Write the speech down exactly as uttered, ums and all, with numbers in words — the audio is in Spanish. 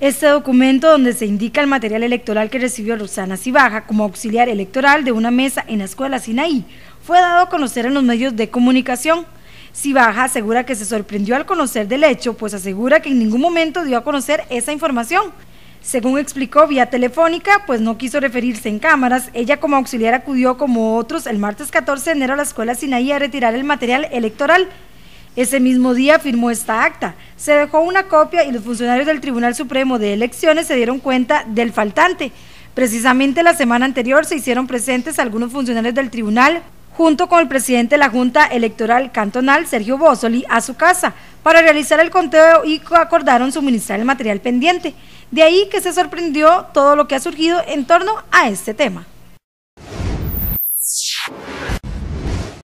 este documento donde se indica el material electoral que recibió Roxana Sibaja como auxiliar electoral de una mesa en la Escuela Sinaí fue dado a conocer en los medios de comunicación. Sibaja asegura que se sorprendió al conocer del hecho, pues asegura que en ningún momento dio a conocer esa información. Según explicó vía telefónica, pues no quiso referirse en cámaras, ella como auxiliar acudió como otros el martes catorce de enero a la Escuela Sinaí a retirar el material electoral. Ese mismo día firmó esta acta, se dejó una copia y los funcionarios del Tribunal Supremo de Elecciones se dieron cuenta del faltante. Precisamente la semana anterior se hicieron presentes algunos funcionarios del tribunal junto con el presidente de la Junta Electoral Cantonal, Sergio Bósoli, a su casa para realizar el conteo y acordaron suministrar el material pendiente. De ahí que se sorprendió todo lo que ha surgido en torno a este tema.